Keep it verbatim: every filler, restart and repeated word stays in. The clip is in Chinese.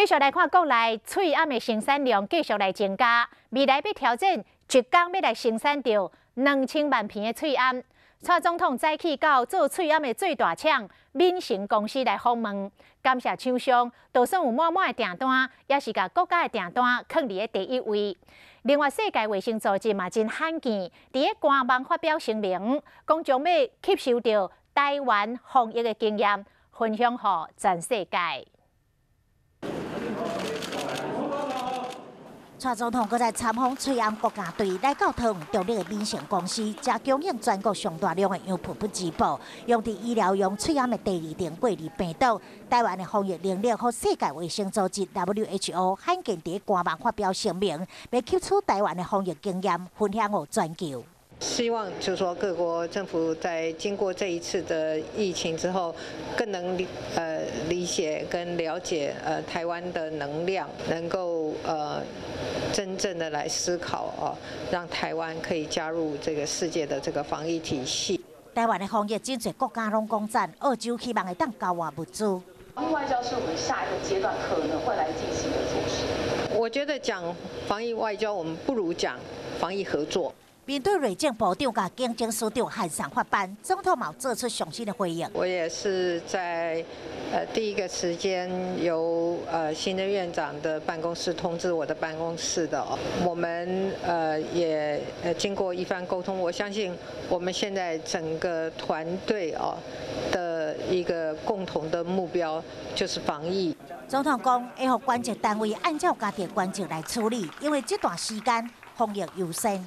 继续来看国内喙暗的生产量继续来增加，未来要调整，一天要来生产到两千万片的喙暗。蔡总统早起到做喙暗的最大厂敏成公司来访问，感谢厂商，就算有满满的订单，也是甲国家的订单放伫咧第一位。另外，世界卫生组织嘛真罕见，伫咧官网发表声明，讲将要吸收到台湾防疫的经验，分享予全世界。 蔡总统再参访翠安国家队来到汤中立的敏成公司，才供应全国上大量的样品不止步，用伫医疗用翠安的第二型过滤病毒。台湾的防疫能力和世界卫生组织 W H O 罕见伫官网发表声明，要吸取台湾的防疫经验，分享予全球。 希望就是说，各国政府在经过这一次的疫情之后，更能理呃理解跟了解呃台湾的能量，能够呃真正的来思考啊，让台湾可以加入这个世界的这个防疫体系。台湾的防疫真侪国家拢讲赞，澳洲希望会当交换物资。另外，就是我们下一个阶段可能会来进行的措施。我觉得讲防疫外交，我们不如讲防疫合作。 面对瑞政部长甲经济司长韩上发班，总统冇做出详细的回应。我也是在呃第一个时间由呃行政院长的办公室通知我的办公室的、哦。我们呃也呃经过一番沟通，我相信我们现在整个团队哦的一个共同的目标就是防疫。 总统讲，会让管制单位按照家己的管制来处理，因为这段时间防疫优先。